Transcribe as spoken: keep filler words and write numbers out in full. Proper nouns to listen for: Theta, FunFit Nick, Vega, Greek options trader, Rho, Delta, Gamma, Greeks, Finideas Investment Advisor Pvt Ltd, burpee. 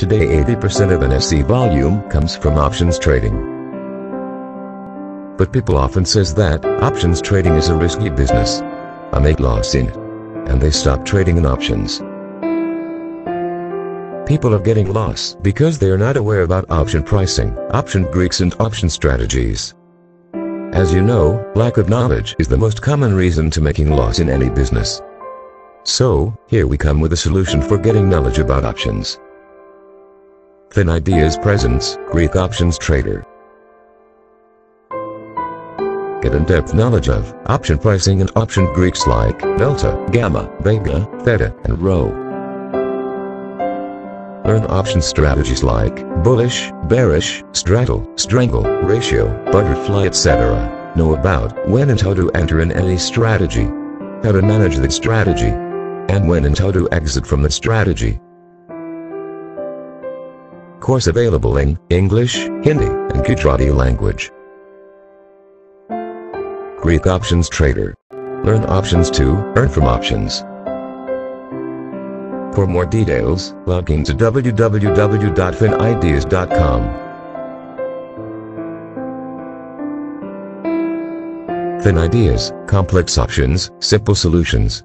Today eighty percent of N F C volume comes from options trading. But people often says that options trading is a risky business. I make loss in it. And they stop trading in options. People are getting lost because they are not aware about option pricing, option Greeks and option strategies. As you know, lack of knowledge is the most common reason to making loss in any business. So, here we come with a solution for getting knowledge about options. Finideas presents Greek options trader. Get in-depth knowledge of option pricing and option Greeks like Delta, Gamma, Vega, Theta, and Rho. Learn option strategies like bullish, bearish, straddle, strangle, ratio, butterfly, et cetera. Know about when and how to enter in any strategy, how to manage the strategy, and when and how to exit from the strategy. Course available in English, Hindi, and Gujarati language. Greek options trader. Learn options to earn from options. For more details, log in to w w w dot finideas dot com. Finideas, complex options, simple solutions.